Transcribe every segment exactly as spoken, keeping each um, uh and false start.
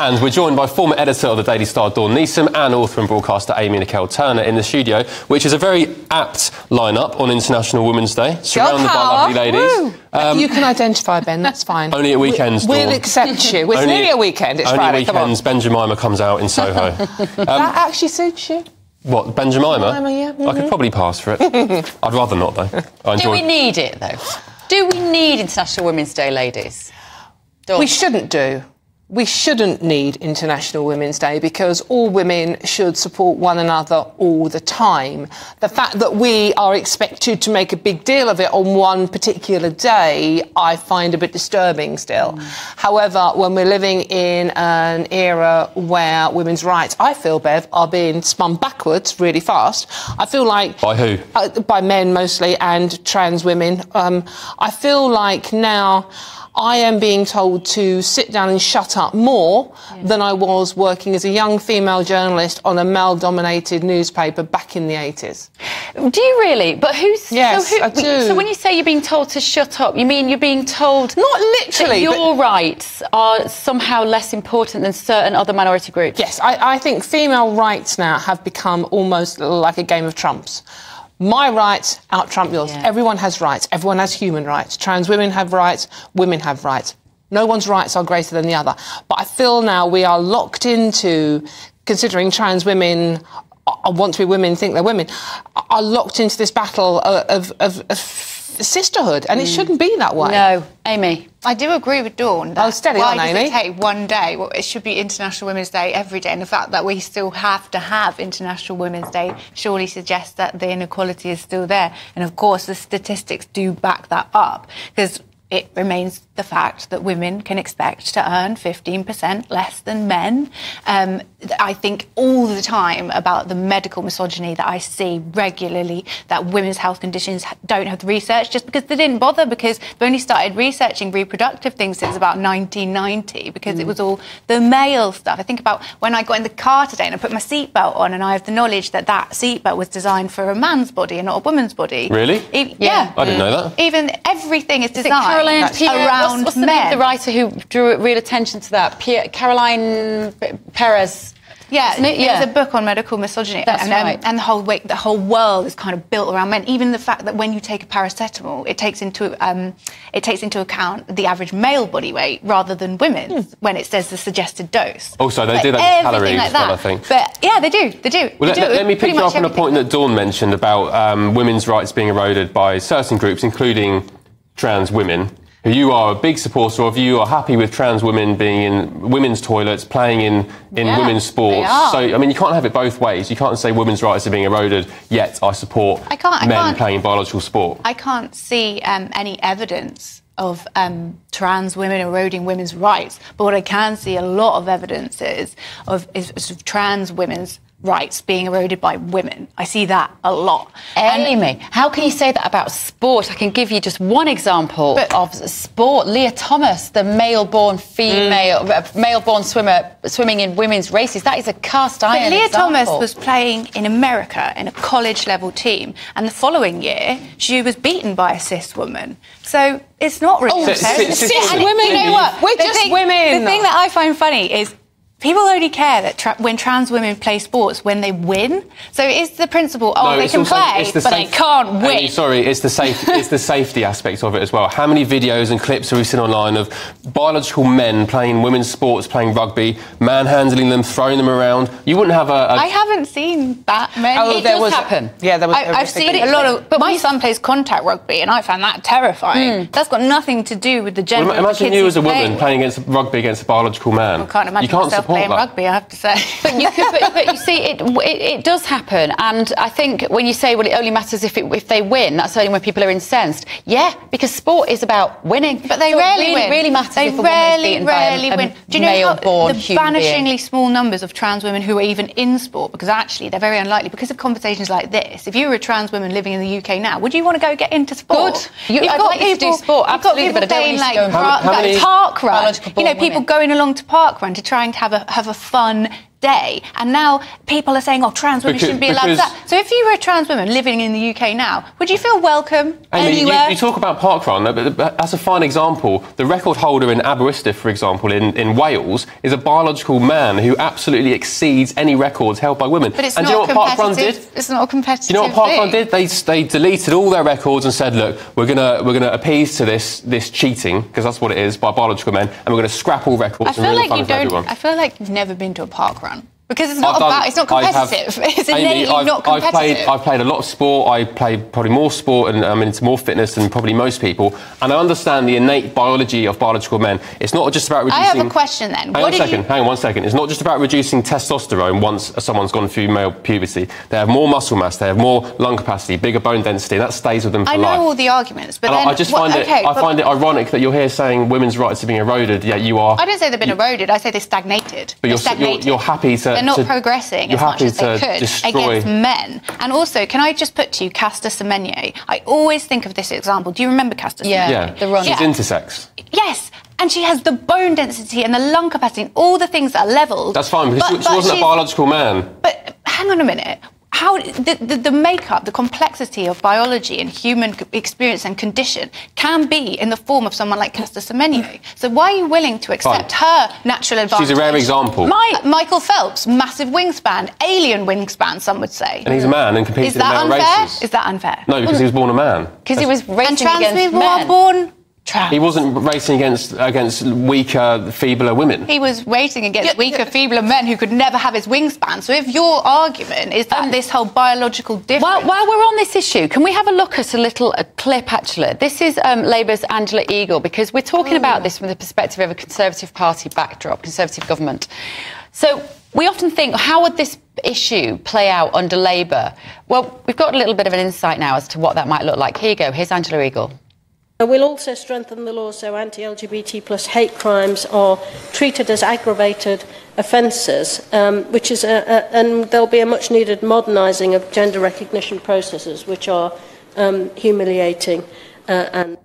And we're joined by former editor of the Daily Star, Dawn Neesom, and author and broadcaster Amy Nicole Turner in the studio, which is a very apt lineup on International Women's Day, surrounded by lovely ladies. Um, you can identify, Ben, that's fine. Only at weekends, Dawn. We'll accept you. It's only, nearly a weekend, it's Friday, weekends, come on. Only weekends, Benjamime comes out in Soho. Um, that actually suits you. What, Benjamime? Benjamime, yeah. Mm-hmm. I could probably pass for it. I'd rather not, though. I enjoy... Do we need it, though? Do we need International Women's Day, ladies? Dawn. We shouldn't do. We shouldn't need International Women's Day because all women should support one another all the time. The fact that we are expected to make a big deal of it on one particular day, I find a bit disturbing still. Mm. However, when we're living in an era where women's rights, I feel, Bev, are being spun backwards really fast, I feel like... By who? Uh, by men, mostly, and trans women. Um, I feel like now... I am being told to sit down and shut up more yeah. than I was working as a young female journalist on a male-dominated newspaper back in the eighties. Do you really? But who's... Yes, so who, I do. So when you say you're being told to shut up, you mean you're being told... Not literally, that your but... rights are somehow less important than certain other minority groups? Yes, I, I think female rights now have become almost like a game of trumps. My rights out-trump yours. Yeah. Everyone has rights. Everyone has human rights. Trans women have rights. Women have rights. No one's rights are greater than the other. But I feel now we are locked into considering trans women... I want to be women, think they're women, are locked into this battle of, of, of sisterhood, and mm. it shouldn't be that way. No. Amy? I do agree with Dawn. That oh, steady why on, does Amy. It take one day? Well, it should be International Women's Day every day, and the fact that we still have to have International Women's Day surely suggests that the inequality is still there. And, of course, the statistics do back that up, because... It remains the fact that women can expect to earn fifteen percent less than men. Um, I think all the time about the medical misogyny that I see regularly, that women's health conditions don't have the research just because they didn't bother, because they've only started researching reproductive things since about nineteen ninety, because mm. it was all the male stuff. I think about when I got in the car today and I put my seatbelt on, and I have the knowledge that that seatbelt was designed for a man's body and not a woman's body. Really? E yeah. I didn't know that. Even everything is designed... Is Caroline Perez, around what's, what's the, the writer who drew real attention to that? P Caroline Perez. Yeah, it? yeah, there's a book on medical misogyny. That's and, right. And the whole way, the whole world is kind of built around men. Even the fact that when you take a paracetamol, it takes into um, it takes into account the average male body weight rather than women's mm. when it says the suggested dose. Also, they like do that with calories, like that. Well, I think. But yeah, they do. They do. Well, they let, do let, let me pick you up on a point that Dawn mentioned about um, women's rights being eroded by certain groups, including trans women, who you are a big supporter of. You are happy with trans women being in women's toilets, playing in, in yeah, women's sports. So, I mean, you can't have it both ways. You can't say women's rights are being eroded, yet I support I can't, men I can't, playing biological sport. I can't see um, any evidence of um, trans women eroding women's rights, but what I can see a lot of evidence is of, is, is of trans women's rights being eroded by women. I see that a lot. Amy, how can you say that about sport? I can give you just one example but, of sport. Lia Thomas, the male-born female, mm. male-born swimmer swimming in women's races, that is a cast-iron But Lia example. Thomas was playing in America in a college-level team, and the following year she was beaten by a cis woman. So it's not really... Oh, cis, cis women! women. You know what? We're the just thing, women! The thing that I find funny is people only care that tra when trans women play sports when they win. So it's the principle. Oh, no, they can play, the but they can't win. Amy, sorry, it's the safe. It's the safety aspect of it as well. How many videos and clips have we seen online of biological men playing women's sports, playing rugby, manhandling them, throwing them around? You wouldn't have a. a... I haven't seen that many. Oh, it there does was happen. Yeah, there was. I, I've seen a lot of. But my son plays contact rugby, and I found that terrifying. Mm. That's got nothing to do with the gender. Well, imagine the you as a woman playing, playing against rugby against a biological man. I can't imagine. You can't myself. Playing that. Rugby, I have to say. But you, could, but, but you see, it, it it does happen, and I think when you say, well, it only matters if it, if they win, that's only when people are incensed. Yeah, because sport is about winning. But they so rarely really, win. Really matters. They if a rarely, woman is rarely by a, win. A Do you know the vanishingly being. small numbers of trans women who are even in sport? Because actually, they're very unlikely because of conversations like this. If you were a trans woman living in the U K now, would you want to go get into sport? Good. You, I'd got like people, you to do sport. Absolutely, you've got people doing like park run. You know, people women. going along to park run to trying to have a have a fun day, and now people are saying, oh, trans women because, shouldn't be allowed that. So if you were a trans woman living in the U K now, would you feel welcome Amy, anywhere? You, you talk about parkrun, but, but that's a fine example. The record holder in Aberystwyth, for example, in, in Wales, is a biological man who absolutely exceeds any records held by women. But it's and not do you know what parkrun did? It's not a competitive Do you know what parkrun did? They, they deleted all their records and said, look, we're going to we're gonna appease to this, this cheating, because that's what it is, by biological men, and we're going to scrap all records I feel and ruin like fun you for don't, everyone. I feel like you've never been to a parkrun. Because it's not I've about done, it's not competitive. Have, it's innately not competitive. I've played, I've played a lot of sport. I play probably more sport, and I'm into more fitness than probably most people. And I understand the innate biology of biological men. It's not just about reducing. I have a question then. Hang what on a second. You... Hang on one second. It's not just about reducing testosterone once someone's gone through male puberty. They have more muscle mass. They have more lung capacity, bigger bone density. That stays with them for life. I know life. all the arguments, but then, I just what, find okay, it. But... I find it ironic that you're here saying women's rights are being eroded. Yeah, you are. I don't say they've been you... eroded. I say they're stagnated. But you're, stagnated. You're, you're happy to. They're not to, progressing as much as they could against men. And also, can I just put to you, Caster Semenya? I always think of this example. Do you remember Caster Semenya? Yeah, yeah. The runner. She's yeah. intersex. Yes. And she has the bone density and the lung capacity and all the things that are levelled. That's fine, because but, she, she but wasn't a biological man. But hang on a minute. How the, the, the makeup, the complexity of biology and human experience and condition can be in the form of someone like Caster Semenya. So why are you willing to accept Fine. her natural advantage? She's a rare example. My, Michael Phelps, massive wingspan, alien wingspan, some would say. And he's a man and competes in male unfair? races. Is that unfair? No, because he was born a man. Because he was racing against men. And trans people are born... Trans. He wasn't racing against against weaker, feebler women. He was racing against yeah, weaker, feebler men who could never have his wingspan. So if your argument is that um, this whole biological difference... While, while we're on this issue, can we have a look at a little a clip, actually? This is um, Labour's Angela Eagle, because we're talking Ooh. about this from the perspective of a Conservative Party backdrop, Conservative government. So we often think, how would this issue play out under Labour? Well, we've got a little bit of an insight now as to what that might look like. Here you go. Here's Angela Eagle. We'll also strengthen the law so anti-L G B T plus hate crimes are treated as aggravated offences, um, which is a, a, and there'll be a much-needed modernising of gender recognition processes, which are um, humiliating. Uh, and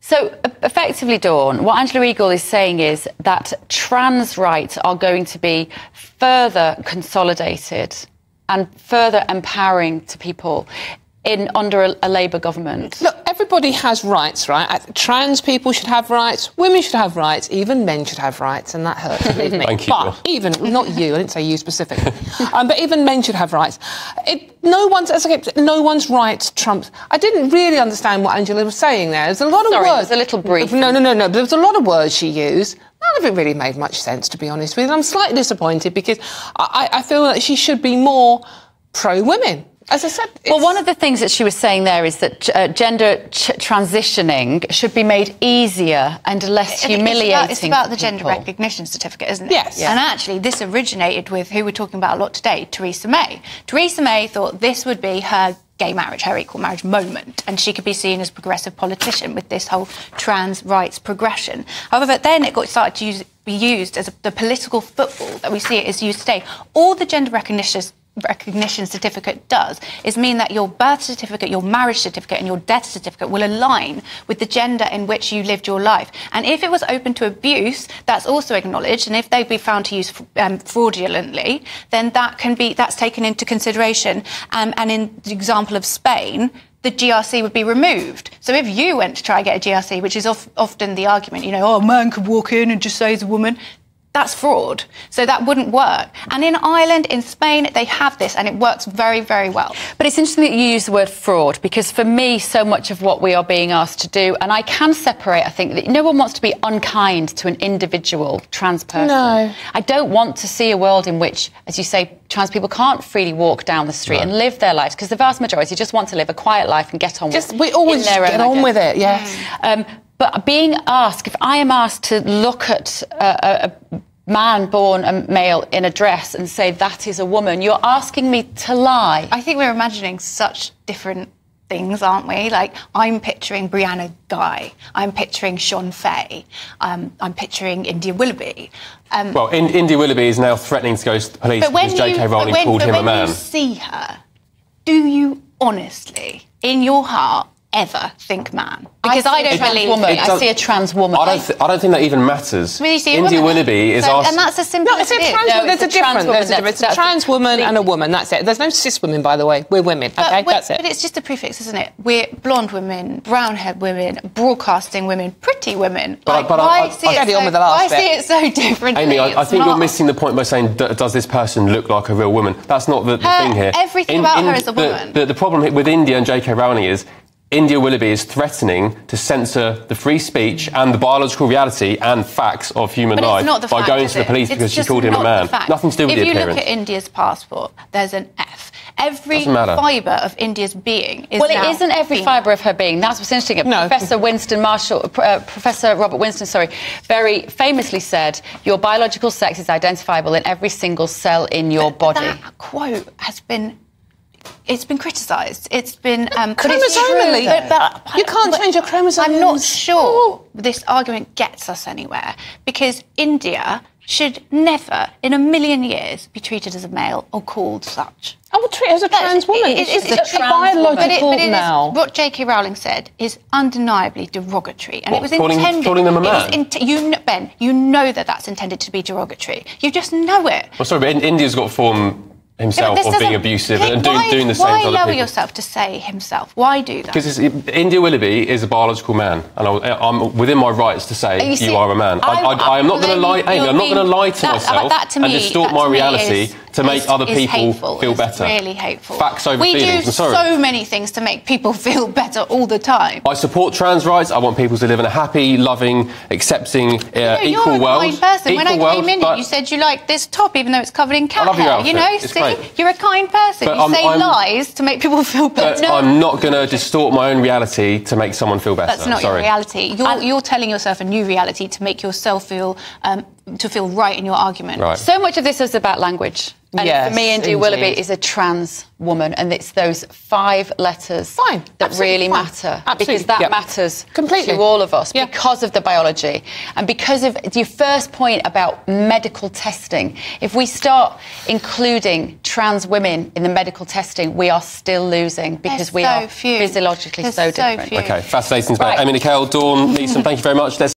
so, effectively, Dawn, what Angela Eagle is saying is that trans rights are going to be further consolidated and further empowering to people. In under a, a Labour government? Look, everybody has rights, right? Trans people should have rights, women should have rights, even men should have rights, and that hurts, believe me. Thank but you. But even, not you, I didn't say you specifically, um, but even men should have rights. It, no one's, as I kept, no one's rights trumps. I didn't really understand what Angela was saying there. There's a lot of Sorry, words. It was a little brief. No, no, no, no, there was a lot of words she used. None of it really made much sense, to be honest with you. I'm slightly disappointed because I, I feel that she should be more pro-women. As I said, well, one of the things that she was saying there is that uh, gender ch transitioning should be made easier and less humiliating. It's about, it's about the gender recognition certificate, isn't it? Yes. yes. And actually, this originated with who we're talking about a lot today, Theresa May. Theresa May thought this would be her gay marriage, her equal marriage moment, and she could be seen as a progressive politician with this whole trans rights progression. However, then it got started to use, be used as a, the political football that we see it is used today. All the gender recognition recognition certificate does is mean that your birth certificate, your marriage certificate and your death certificate will align with the gender in which you lived your life. And if it was open to abuse, that's also acknowledged, and if they'd be found to use um, fraudulently, then that can be that's taken into consideration, um, and in the example of Spain, the G R C would be removed. So if you went to try and get a G R C, which is of, often the argument, you know, oh, a man could walk in and just say he's a woman, that's fraud. So that wouldn't work. And in Ireland, in Spain, they have this, and it works very, very well. But it's interesting that you use the word fraud, because for me, so much of what we are being asked to do, and I can separate, I think, that no one wants to be unkind to an individual trans person. No. I don't want to see a world in which, as you say, trans people can't freely walk down the street no. and live their lives, because the vast majority just want to live a quiet life and get on just, with it. We always just get on with it, yes. Um, But being asked, if I am asked to look at a, a man born a male in a dress and say that is a woman, you're asking me to lie. I think we're imagining such different things, aren't we? Like, I'm picturing Brianna Guy, I'm picturing Sean Faye, um, I'm picturing India Willoughby. Um, well, in, India Willoughby is now threatening to go to the police because J K Rowling called him a man. But when you see her, do you honestly, in your heart, ever think man. Because I, I don't believe woman. It. I see a trans woman. I don't, th I don't think that even matters. I mean, India Willoughby is... So, and that's a simple... No, it's a trans no, woman. There's a, a difference. There's a difference. It's a trans woman and a woman, that's it. There's no cis women, by the way. We're women, but OK? We're, that's it. But it's just a prefix, isn't it? We're blonde women, brown-haired women, broadcasting women, pretty women. But, like, but I, I, I, see, I, it so, on with the last I see it so differently. Amy, I, I think not. You're missing the point by saying, does this person look like a real woman? That's not the, the her, thing here. Everything in, about in, her is a woman. The, the, the problem with India and J K. Rowling is... India Willoughby is threatening to censor the free speech and the biological reality and facts of human life by going to the police because she called him a man. Nothing to do with the appearance. If you look at India's passport, there's an F. Every fibre of India's being is... Well, it isn't every fibre of her being. That's what's interesting. No. Professor Winston Marshall, uh, Professor Robert Winston, sorry, very famously said, your biological sex is identifiable in every single cell in your body. That quote has been... It's been criticised. It's been um, chromosomally. But, but, but, you can't but, change your chromosomes. I'm not sure this argument gets us anywhere because India should never, in a million years, be treated as a male or called such. I would treat her as a trans woman. It, it, it's, it's a, a biological male. What J K. Rowling said is undeniably derogatory, and what, it was calling, intended. Calling them a man. You know, Ben, you know that that's intended to be derogatory. You just know it. Well, sorry, but India's got form. Himself yeah, or being abusive he, and doing, why, doing the same thing. Why allow yourself to say himself? Why do that? Because India Willoughby is a biological man, and I, I'm within my rights to say you, see, you are a man. I, I, I, I am not going to lie. Amy, I'm not going to lie to that, myself that to me, and distort my reality is, to make is, other people hateful, feel better. Really hateful. Facts over we feelings. We do so many things to make people feel better all the time. I support trans rights. I want people to live in a happy, loving, accepting, uh, no, equal you're a world. Kind person. When I came in, you said you like this top, even though it's covered in cat hair. You know. You're a kind person. But you I'm, say I'm, lies to make people feel better. But no. I'm not going to distort my own reality to make someone feel better. That's not Sorry. your reality. You're, you're telling yourself a new reality to make yourself feel um, to feel right in your argument. Right. So much of this is about language. And yes, for me, India Willoughby is a trans woman, and it's those five letters fine. that Absolutely really fine. matter. Absolutely. Because that yep. matters Completely. to all of us yep. because of the biology. And because of your first point about medical testing, if we start including trans women in the medical testing, we are still losing because There's we so are few. physiologically There's so, so different. Few. OK, fascinating. Right. Amy Nicole, Dawn Neesom, thank you very much. Let's